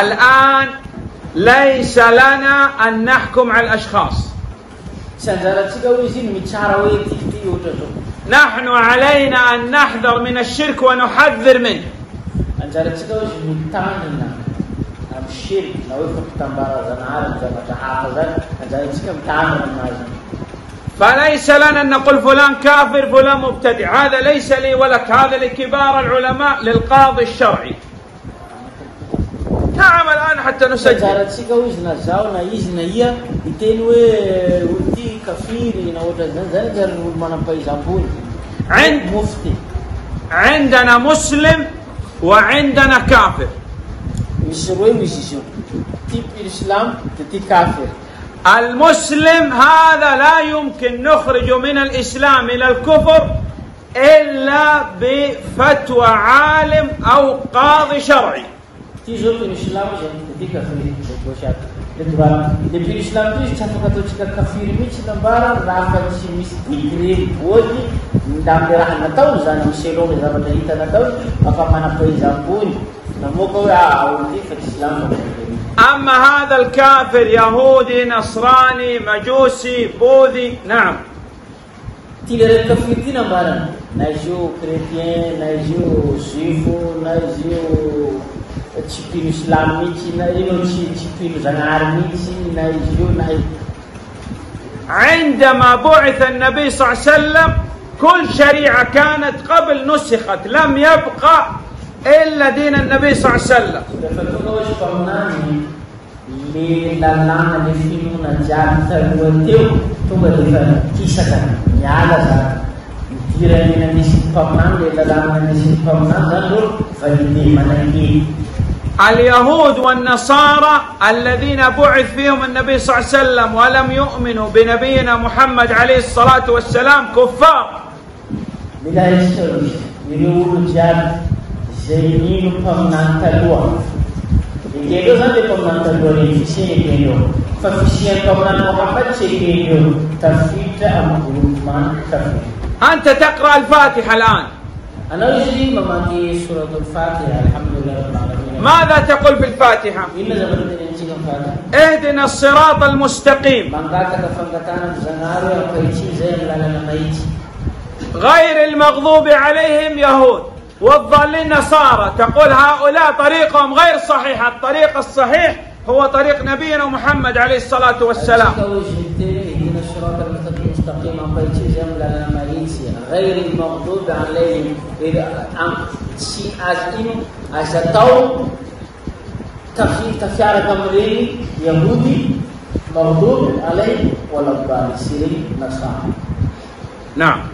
الآن ليس لنا أن نحكم على الأشخاص. نحن علينا أن نحذر من الشرك ونحذر منه. فليس لنا أن نقول فلان كافر فلان مبتدع، هذا ليس لي ولك، هذا لكبار العلماء للقاضي الشرعي. نعم الآن حتى نسجل. عندنا مسلم وعندنا كافر. المسلم هذا لا يمكن نخرج من الإسلام إلى الكفر إلا بفتوى عالم أو قاضي شرعي. أما هذا الكافر يهودي نصراني مجوسي بوذي، نعم عندما بعث النبي صلى الله عليه وسلم كل شريعة كانت قبل نسخت، لم يبقى إلا دين النبي صلى الله عليه وسلم. اليهود والنصارى الذين بعث فيهم النبي صلى الله عليه وسلم ولم يؤمنوا بنبينا محمد عليه الصلاة والسلام كفار. أنت تقرأ الفاتحة الآن، ماذا تقول في الفاتحة؟ اهدنا الصراط المستقيم غير المغضوب عليهم يهود والضالين نصارى، تقول هؤلاء طريقهم غير صحيحة، الطريق الصحيح هو طريق نبينا محمد عليه الصلاة والسلام. نعم.